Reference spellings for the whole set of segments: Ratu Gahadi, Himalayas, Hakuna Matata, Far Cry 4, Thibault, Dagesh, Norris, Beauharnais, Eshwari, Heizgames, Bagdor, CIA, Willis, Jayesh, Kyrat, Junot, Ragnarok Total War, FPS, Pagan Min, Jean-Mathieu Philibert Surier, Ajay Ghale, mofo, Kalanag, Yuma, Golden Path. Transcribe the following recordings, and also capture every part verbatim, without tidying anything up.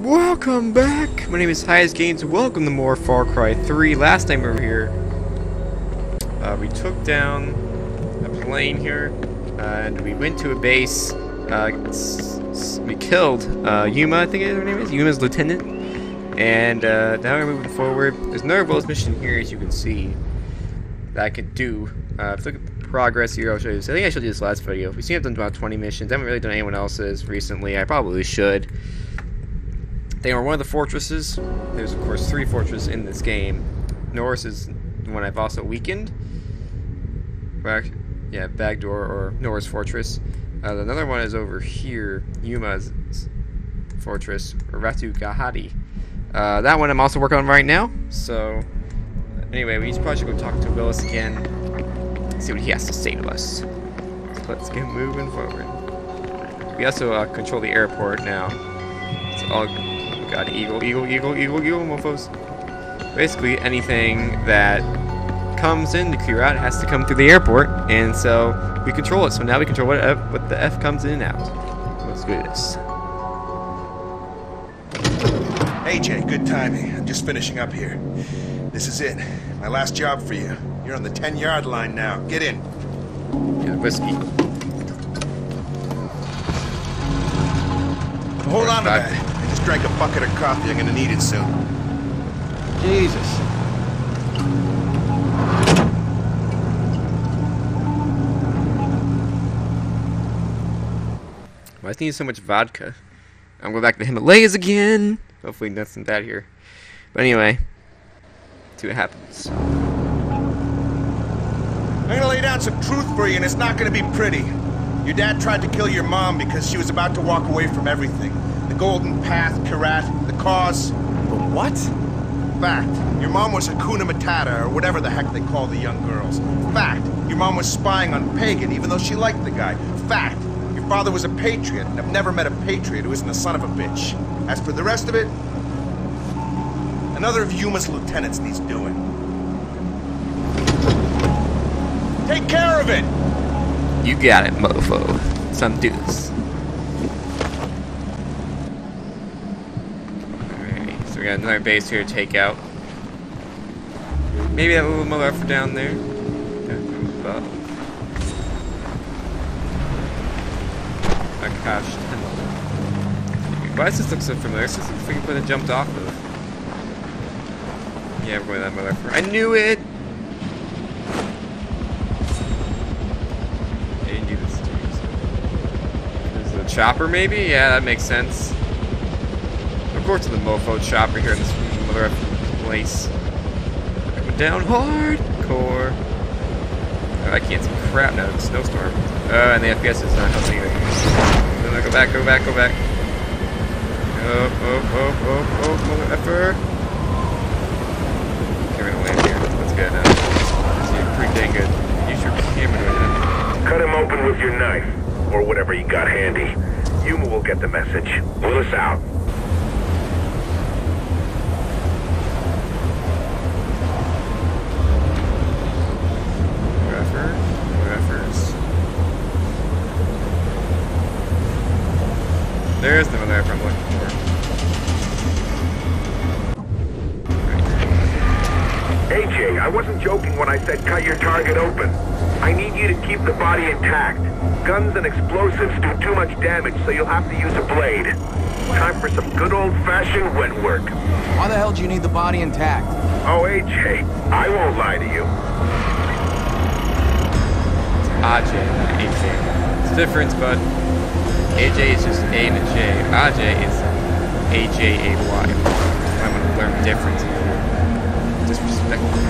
Welcome back! My name is Heizgames. Welcome to more Far Cry three. Last time we were here, uh, we took down a plane here, uh, and we went to a base. Uh, we killed uh, Yuma, I think her name is, Yuma's lieutenant. And uh, now we're moving forward. There's another bonus mission here, as you can see, that I could do. Uh, if you look at the progress here, I'll show you this. I think I showed you this last video. We seem to have done about twenty missions. I haven't really done anyone else's recently. I probably should. They were one of the fortresses. There's, of course, three fortresses in this game. Norris is the one I've also weakened. Back, yeah, Bagdor or Norris Fortress. Uh, another one is over here, Yuma's Fortress, Ratu Gahadi. Uh, that one I'm also working on right now. So, anyway, we probably should go talk to Willis again, see what he has to say to us. So let's get moving forward. We also uh, control the airport now. It's all good. God, eagle, eagle, eagle, eagle, eagle, mofos. Basically, anything that comes into Kyrat has to come through the airport, and so we control it. So now we control what F, what the F comes in and out. Let's do this. Hey, Jay, good timing. I'm just finishing up here. This is it. My last job for you. You're on the ten-yard line now. Get in. Get whiskey. Hold on to that. Just drank a bucket of coffee. I'm gonna need it soon. Jesus. Why does he need so much vodka? I'm going back to the Himalayas again. Hopefully nothing bad here. But anyway, see what happens. I'm gonna lay down some truth for you, and it's not gonna be pretty. Your dad tried to kill your mom because she was about to walk away from everything. The Golden Path, Kyrat, the cause. But what? Fact. Your mom was Hakuna Matata, or whatever the heck they call the young girls. Fact. Your mom was spying on Pagan, even though she liked the guy. Fact. Your father was a patriot, and I've never met a patriot who isn't a son of a bitch. As for the rest of it, another of Yuma's lieutenants needs doing. Take care of it! You got it, mofo. Some dudes. We got another base here to take out. Maybe that little mother effer down there. Oh gosh. Why does this look so familiar? This looks like we jumped off of. Yeah, we're going to that mother effer. I knew it! I didn't do this too. There's a chopper maybe? Yeah, that makes sense. Of course, to the mofo chopper here in this mother effing place. Coming down hardcore. Oh, I can't see crap now. It's a snowstorm. Uh, and the F P S is not helping either. No, go back, go back, go back. Oh, oh, oh, oh, oh, mother effer. Okay, we're gonna land here. That's good. Huh? You're pretty dang good. Use your camera right now. Cut him open with your knife, or whatever you got handy. Yuma will get the message. Willis out. There is the mother effer I'm looking for. A J, I wasn't joking when I said cut your target open. I need you to keep the body intact. Guns and explosives do too much damage, so you'll have to use a blade. Time for some good old-fashioned wet work. Why the hell do you need the body intact? Oh, A J, I won't lie to you. Ajay, A J. It's a difference, bud. A J is just A and a J. Ajay is A J A Y. I'm going to learn the difference. Disrespectful.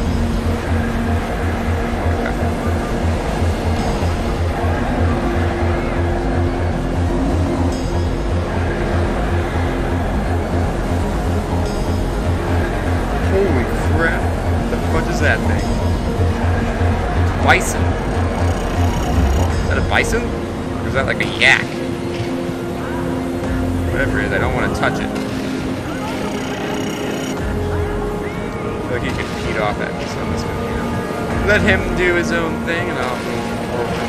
Holy crap. What the fuck is that thing? Bison. Is that a bison? Or is that like a yak? Whatever it is, I don't want to touch it. I feel like he could feed off at me, so I'm just gonna, you know, let him do his own thing, and I'll move forward.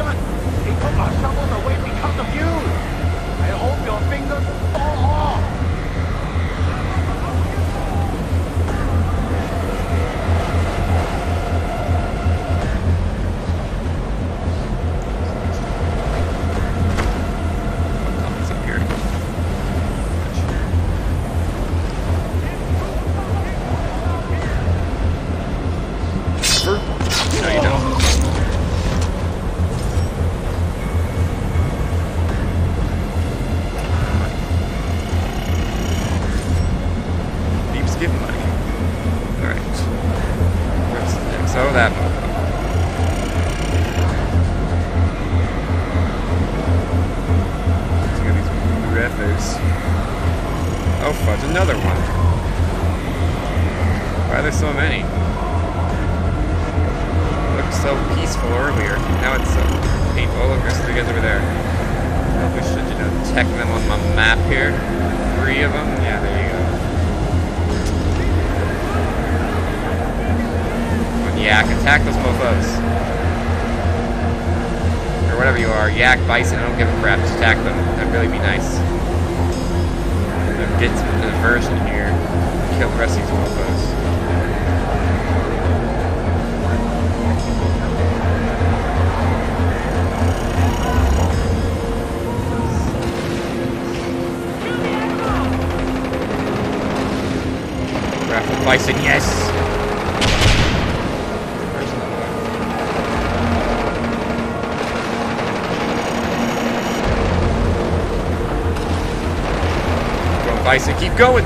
shut. They took our shovels away because of you. I hope your fingers fall off. Bison, keep going!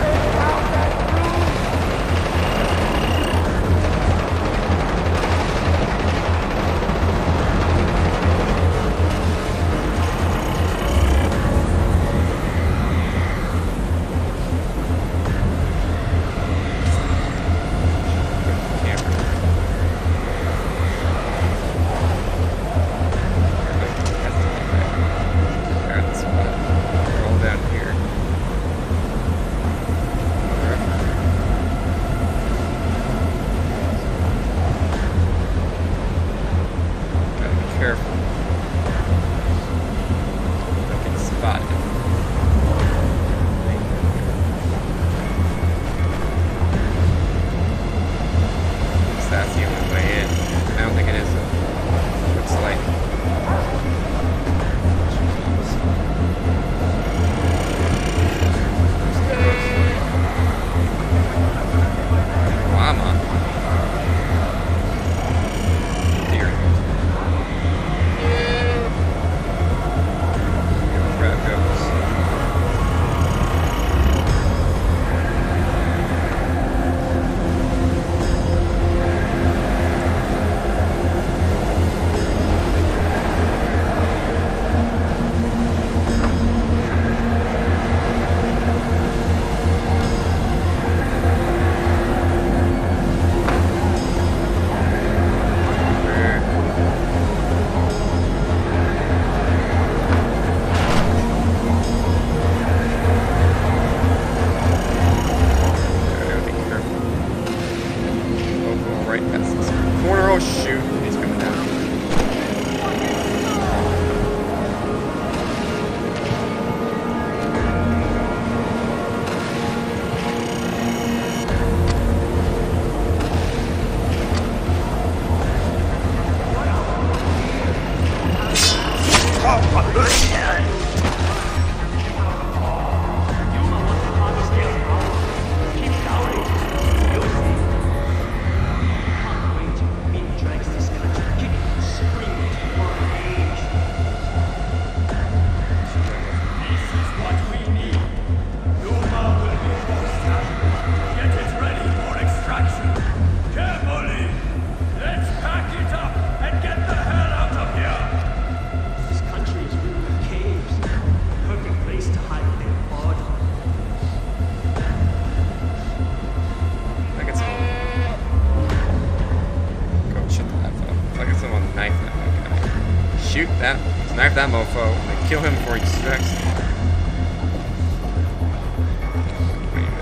That mofo, they kill him before he distracts.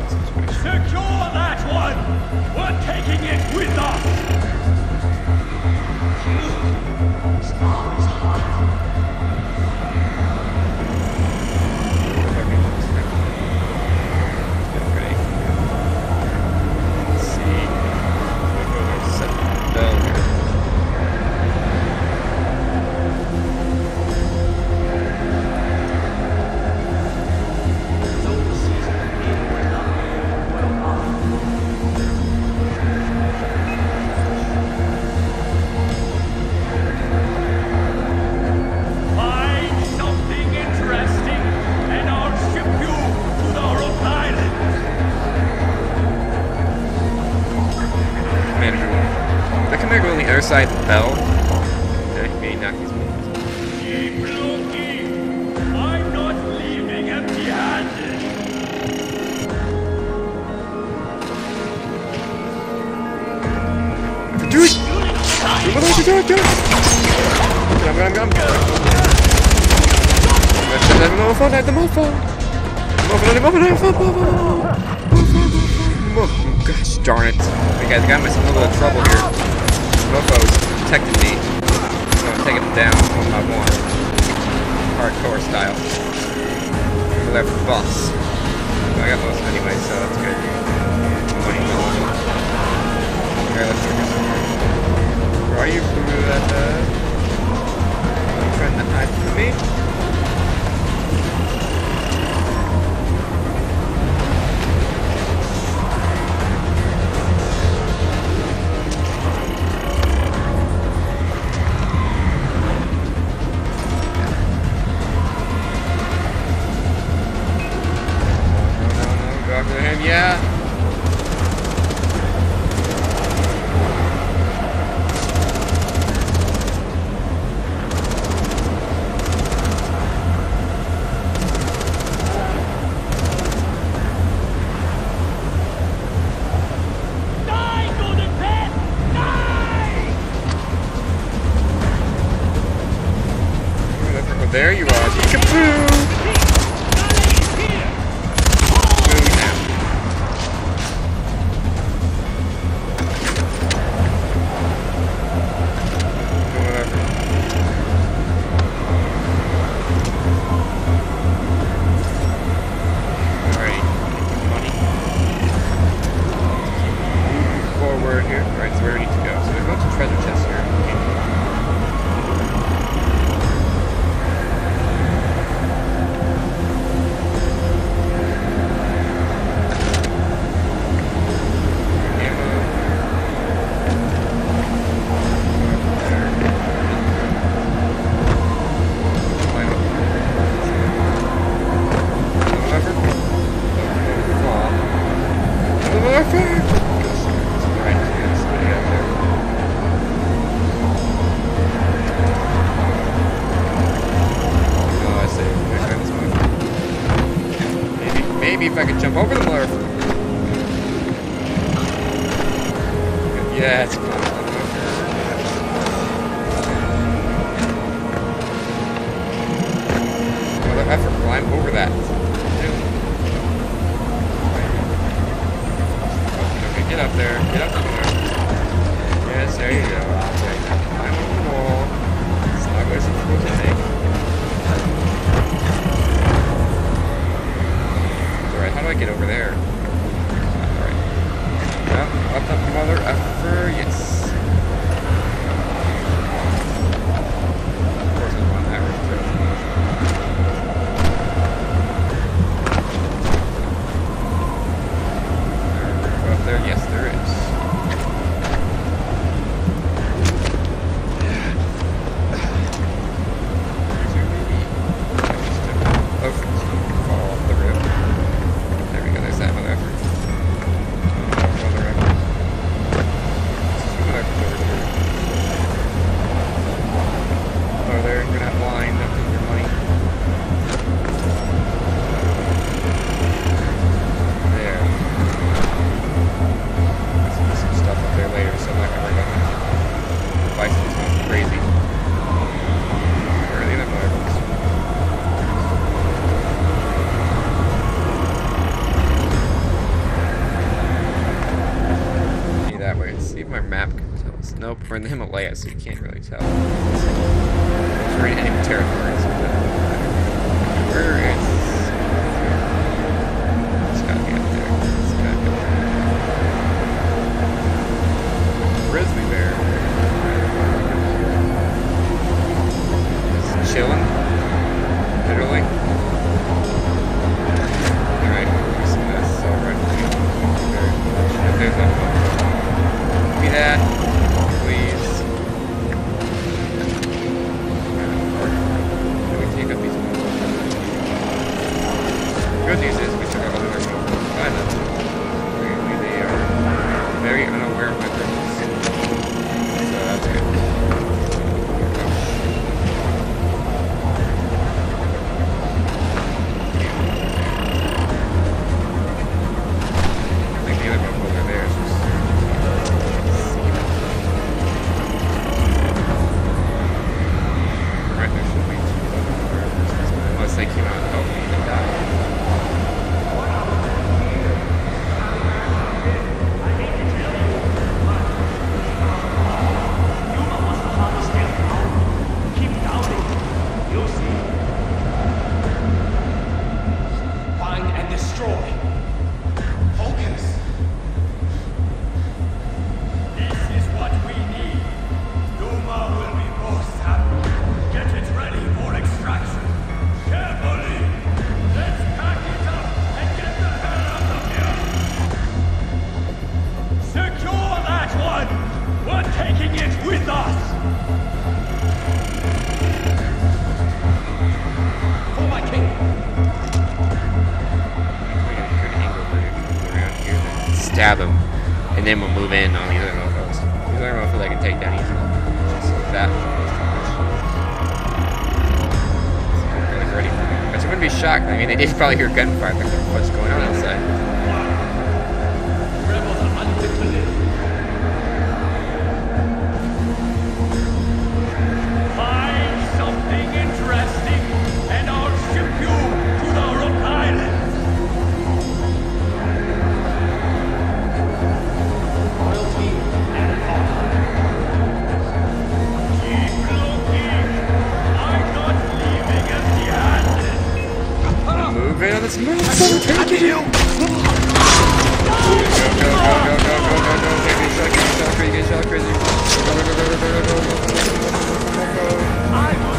Secure that one! We're taking it with us! Side the bell. That may knock these buildings. Keep looking! I'm not leaving empty-handed! Do it! What are you doing? Do it! Gum, gum, gum! Let's set that mofo, that the mofo! Mofo, the mofo, the mofo! Gosh darn it. Okay guys, I got myself in a little trouble here. Mofo's protecting me, so I'm taking him down one by one. Hardcore style. For that boss. I got most anyway, so that's good. Alright, let's check this out. Where are you? Are you trying to hide from me? There you are, peekaboo! Boom now. Alright, money. Forward here. Alright, so where we need to go. So there's a bunch of treasure chests here. If I could jump over the murf. Yeah, it's cool. Another effort, climb over that. Okay, get up there, get up there. Yes, there you go. Okay, climb over the wall. It's not going to be cool to take. How do I get over there? Alright. Well, up, up, mother effer, yes. Of course, I want that right there. Up there, yes, there is. Okay. Nope, we're in the Himalayas, so you can't really tell. We're in enemy territory. So where is... It's gotta be up there. It's gotta be up there. Grizzly bear. Just chilling. Literally. Alright, we'll do some of this. Alright, if there's no one. Give me that. Stab him, and then we'll move in on the other locals. These other locals I can take down easily. So that. So really ready. I wouldn't be shocked. I mean, they did probably hear gunfire. Like, what's going on outside? Find something interesting, and I'll ship you to the Rock Island. Right on this move, so take it! Go, go, go, go, go, go, go, go, go, get shot crazy, get shot crazy. I will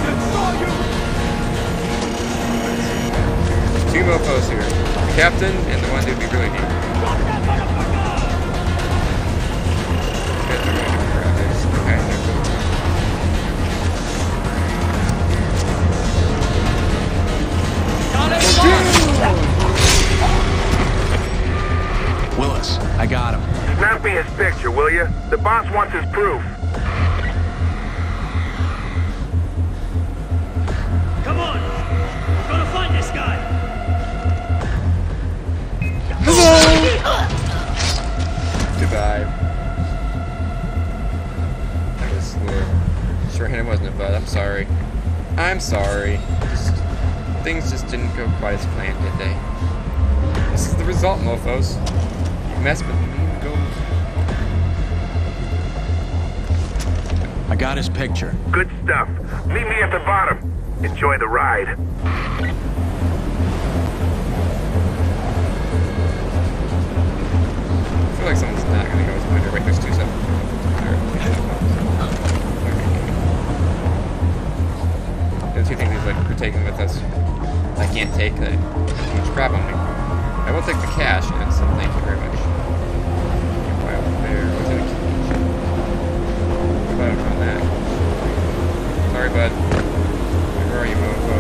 destroy you! Two mofos here. The captain and the one who'd be really deep. Okay, they're cool. Willis, I got him. Snap me his picture, will you? The boss wants his proof. Come on! We're gonna find this guy! Hello! Goodbye. I just uh, sure-handed wasn't it, bud. I'm sorry. I'm sorry. Just... Things just didn't go quite as planned, did they? This is the result, mofos. You messed with me. Go. I got his picture. Good stuff. Meet me at the bottom. Enjoy the ride. I feel like someone's not gonna go as winter. Wait, there's two separate. Those two things like we're taking with us. I can't take that. Too much crap on me. I will take the cash, and so thank you very much. Why over there? What's in the cage? What about on that? Sorry, bud. Where are you, mofo?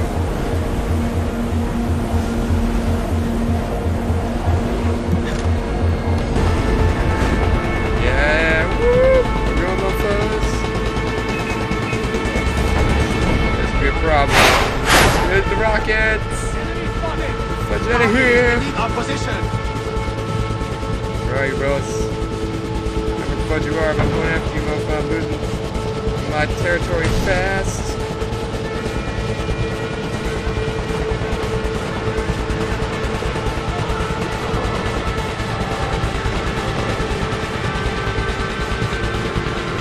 Yeah, woo! We're going, mofos! This will be a problem. Hit the rockets! Let's get out of here! Where are you, bros? I don't know what you are, but I'm going after you, mofo. I'm losing my territory fast.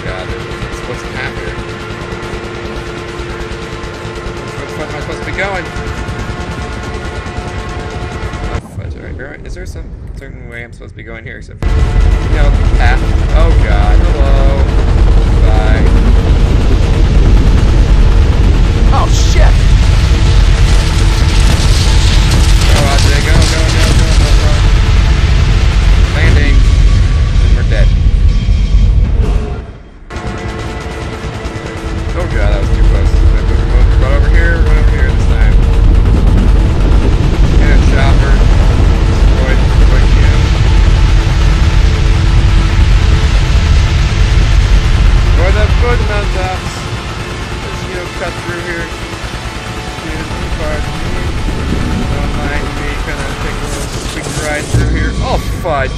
God, this is what's happening. it going? Oh, fudge, all right, all right. Is there some certain way I'm supposed to be going here except for... No, path. Oh, God. Hello. Bye. Oh, shit! Go, Ajay. Go, go, go, go, go, go. Landing. And we're dead. Oh, God, that was too close. We're going over here. We're going over here this time. And a chopper. Destroyed. Destroyed him. For the foot mountains. Let's, you know, cut through here. Beautiful part. Don't mind me. Kind of take a little quick ride through here. Oh, fudge.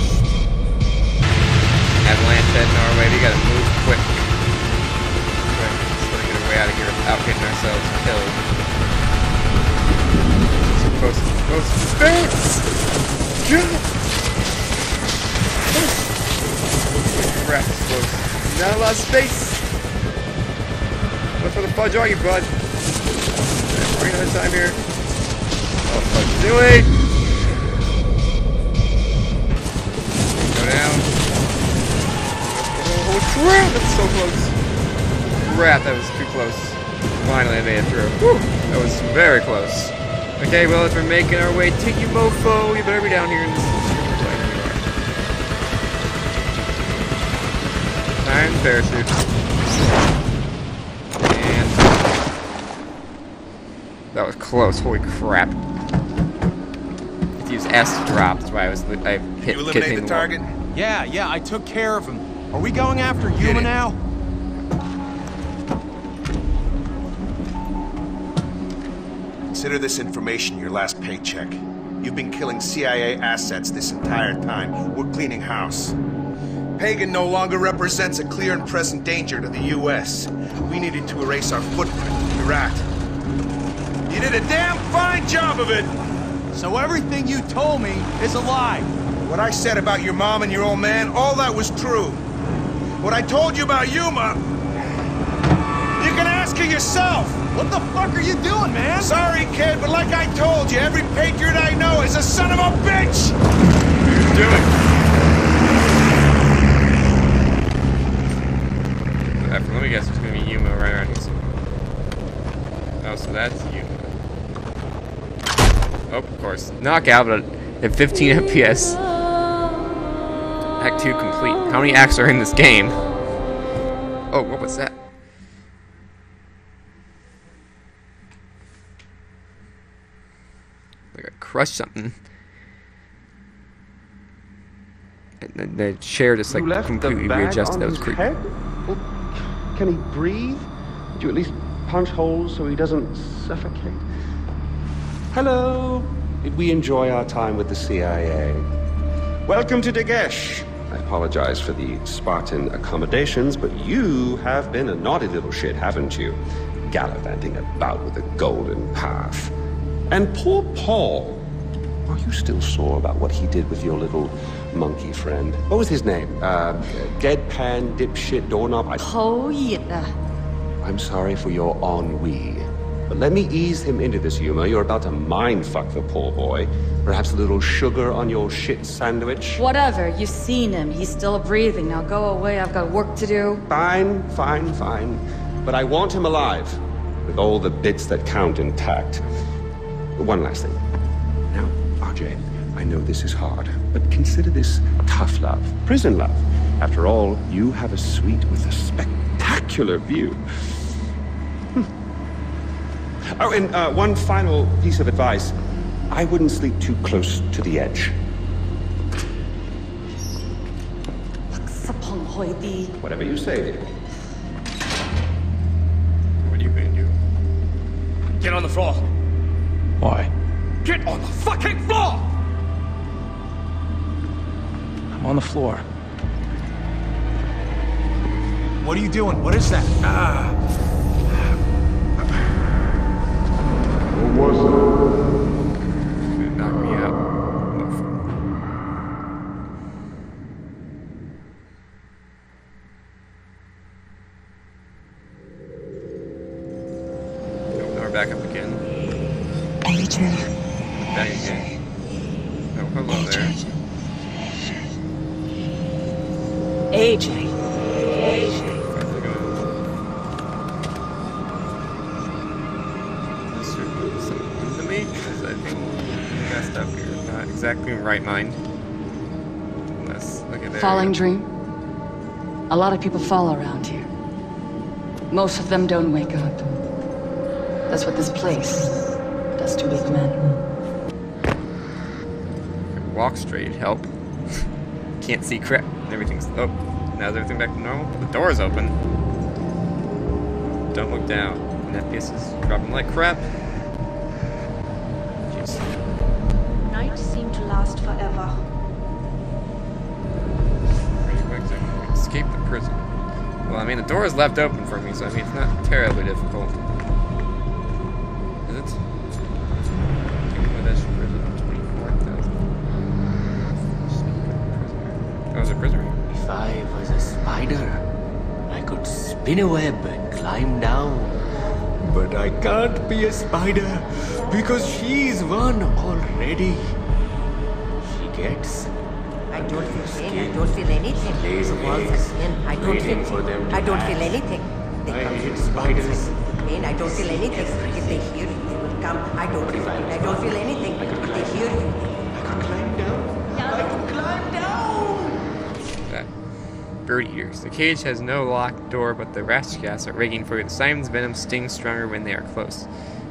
Avalanche head in our way. We gotta move quick. Out of here without getting ourselves killed. Supposed to go space! Crap, close. Not a lot of space! What's for the fudge are you, bud? We're gonna have time here. Oh, fudge doing! Go down. Oh, crap! That's so close. Crap, that was too close. Finally I made it through. Whew, that was very close. Okay, well, if we're making our way to you, mofo, you better be down here in this place. Time parachute. And... that was close, holy crap. Use S to drop, that's why I was... I hit, you eliminate the target? Wall. Yeah, yeah, I took care of him. Are we going after Yuma now? Consider this information your last paycheck. You've been killing C I A assets this entire time. We're cleaning house. Pagan no longer represents a clear and present danger to the U S We needed to erase our footprint in Kyrat. You did a damn fine job of it! So everything you told me is a lie. What I said about your mom and your old man, all that was true. What I told you about Yuma, you can ask her yourself! What the fuck are you doing, man? Sorry, kid, but like I told you, every patriot I know is a son of a bitch! What are you doing? Let me guess, it's gonna be Yuma right around here somewhere. Oh, so that's Yuma. Oh, of course. Knockout at fifteen F P S. Act two complete. How many acts are in this game? Oh, what was that? Crush something. And the chair just like completely readjusted. That was creepy. Well, can he breathe? Do you at least punch holes so he doesn't suffocate? Hello. Did we enjoy our time with the C I A? Welcome to Dagesh. I apologize for the Spartan accommodations, but you have been a naughty little shit, haven't you? Gallivanting about with the Golden Path. And poor Paul. Are you still sore about what he did with your little monkey friend? What was his name? Uh, deadpan, dipshit, doorknob? I... I'm sorry for your ennui. But let me ease him into this, Yuma. You're about to mindfuck the poor boy. Perhaps a little sugar on your shit sandwich? Whatever. You've seen him. He's still breathing. Now go away. I've got work to do. Fine, fine, fine. But I want him alive. With all the bits that count intact. One last thing. Now, Ajay, I know this is hard, but consider this tough love, prison love. After all, you have a suite with a spectacular view. Hmm. Oh, and uh, one final piece of advice. I wouldn't sleep too close to the edge. Whatever you say, dear. What are you going to do? Get on the floor. Why? Get on the fucking floor! I'm on the floor. What are you doing? What is that? Ah. What was it? Knock me out. Open our back up again. A J. A J. Oh, hello A J. There. A J. A J. Exactly right mind. Let's look at that. Falling dream. A lot of people fall around here. Most of them don't wake up. That's what this place does to weak men. Walk straight, help. Can't see crap. Everything's oh, now is everything back to normal? The door's open. Don't look down. And F P S is dropping like crap. Jeez. Night seemed to last forever. Pretty quick, so I can escape the prison. Well, I mean, the door is left open for me, so I mean, it's not terribly difficult. Is it? I was a prisoner. If I was a spider, I could spin a web and climb down. But I can't be a spider, because she's one already. She gets... I don't feel pain, I don't feel anything. Lays eggs, I don't feel for them to I don't feel anything. They I come hate spiders. Pain, I don't feel anything. If they hear you, they will come. I don't feel pain, I don't feel anything. If they hear you, I could climb down. down. I could climb down! That. Bird eaters. The cage has no locked door, but the rascals are rigging for it. Simon's venom stings stronger when they are close.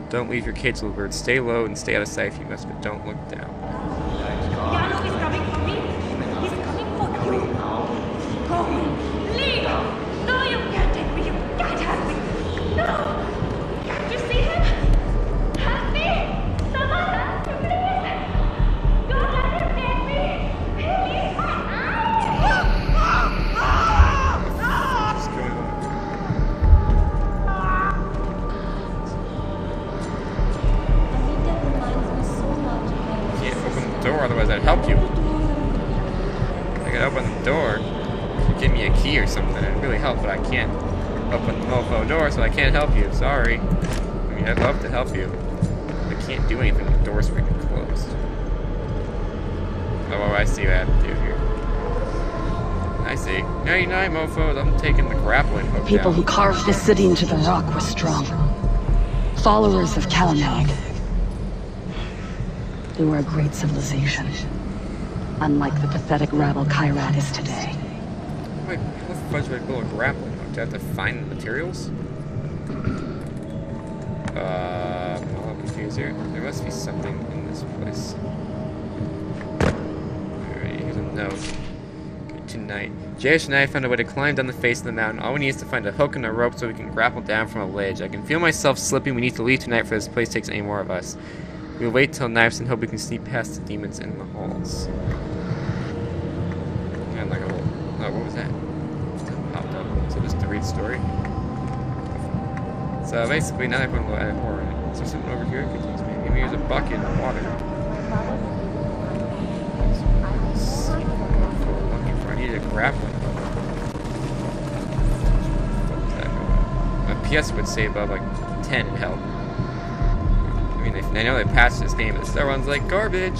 Don't leave your kids, little bird. Stay low and stay out of sight if you must, but don't look down. Yano is coming for me. He's coming for you. Go. Leave. No, you can't take me. You can't have me. No. Can't you see him? Help me. Someone help me, please. Don't let him take me. Please. Otherwise I'd help you. I could open the door. You give me a key or something. It'd really help, but I can't open the mofo door, so I can't help you. Sorry. I mean, I'd love to help you. I can't do anything. The door's freaking closed. Oh, I see what I have to do here. I see. ninety-nine mofos. I'm taking the grappling hook. People down. Who carved this city into the rock were strong. Followers of Kalanag. They were a great civilization, unlike the pathetic rabble Kyrat is today. Wait, what the fudge would I build a grappling hook? Do I have to find the materials? Uh, I'm all confused here. There must be something in this place. Alright, here's a note. Tonight, Jayesh and I found a way to climb down the face of the mountain. All we need is to find a hook and a rope so we can grapple down from a ledge. I can feel myself slipping. We need to leave tonight, for this place takes any more of us. We'll wait till knives and hope we can sneak past the demons in the halls. And like a little... Oh, what was that? Popped up. So just to read the story. So basically, now I put a little added horror in it. Is there something over here? Maybe here's a bucket of water. I need a grappling hook. A P S would save about like ten health. I mean, I know they patched this game, but that one's like garbage.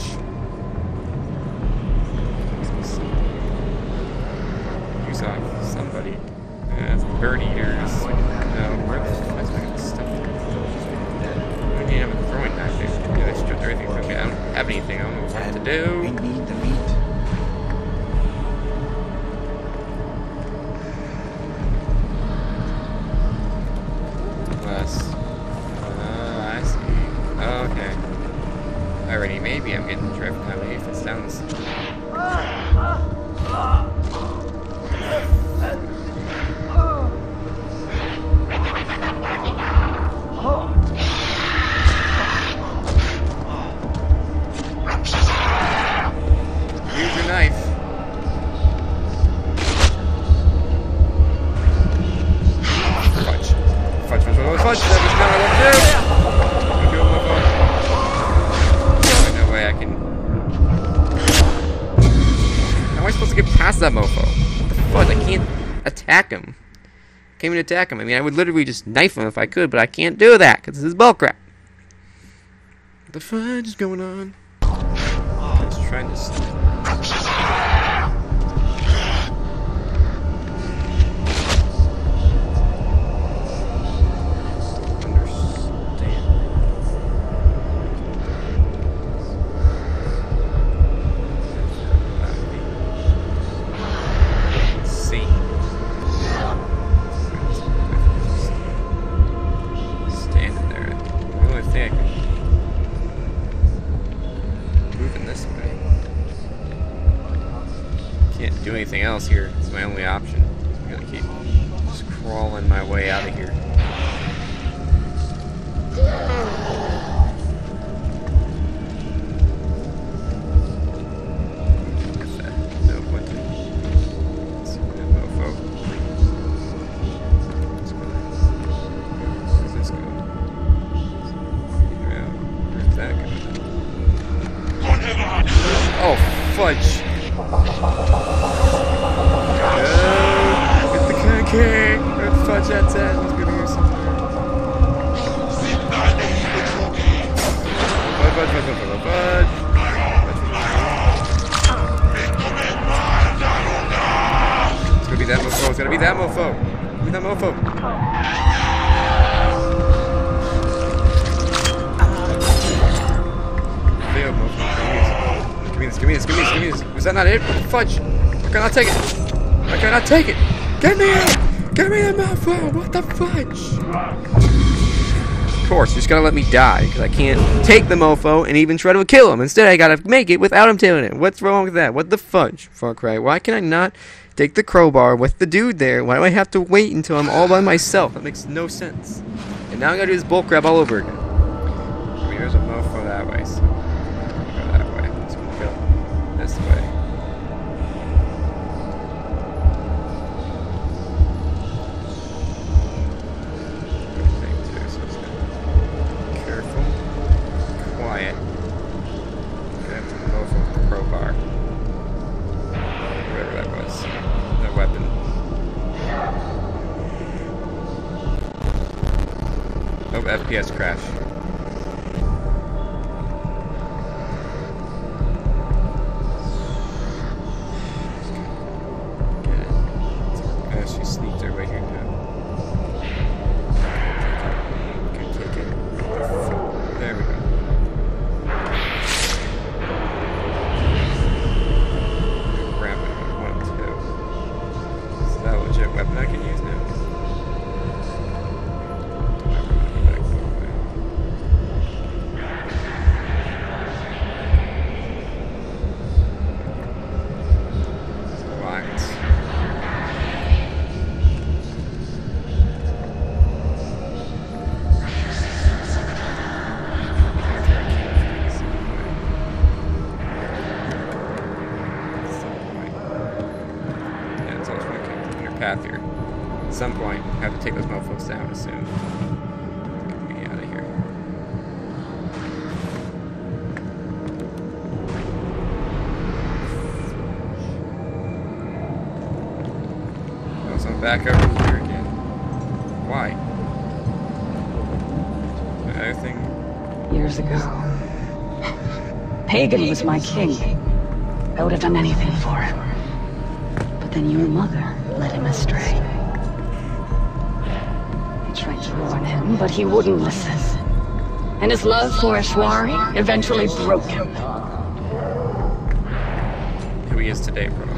You saw somebody. Yeah, that's bird eaters. No, where is this stuff? I need to have a throwing knife. Yeah, they stripped everything from me. I don't have anything. I don't know what to do. We need the meat. Less. Okay. Alrighty, maybe I'm getting dripped my way if it sounds. Use your knife. Fudge. Fudge, fudge, fudge, fudge. That was not what I wanted to do. Supposed to get past that mofo. What the fuck? I can't attack him. Can't even attack him. I mean, I would literally just knife him if I could, but I can't do that because this is bullcrap. the fudge is going on? Oh, I was trying to else here. It's my only option. I'm gonna keep just crawling my way out of here. Fudge! I cannot take it! I cannot take it! Get me out! Get me in my phone! What the fudge? Of course, you're just gonna let me die, because I can't take the mofo and even try to kill him. Instead, I gotta make it without him killing it. What's wrong with that? What the fudge? Far Cry. Why can I not take the crowbar with the dude there? Why do I have to wait until I'm all by myself? That makes no sense. And now I'm gonna do this bull crap all over again. I mean, there's a mofo that way, so go that way. Let's go this way. F P S crash. Uh, she sneaked her way here now. Okay, okay, okay. There we go. Grab it on one, two. Is that a legit weapon I can use now? Back over here again. Why? Another thing. Years ago, Pagan was my king. I would have done anything for him. But then your mother led him astray. I tried to warn him, but he wouldn't listen. And his love for Eshwari eventually broke him. Who he is today, bro.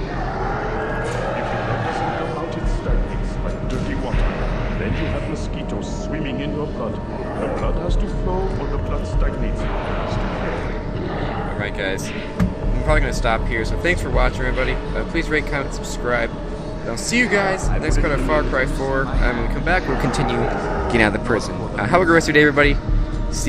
Then you have mosquitoes swimming in your blood. The blood has to flow or the blood stagnates. Alright guys, I'm probably going to stop here, so thanks for watching everybody. Uh, please rate, comment, subscribe. And I'll see you guys in the next part of Far Cry four. Um, when we come back, we'll continue getting out of the prison. Uh, have a good rest of your day everybody.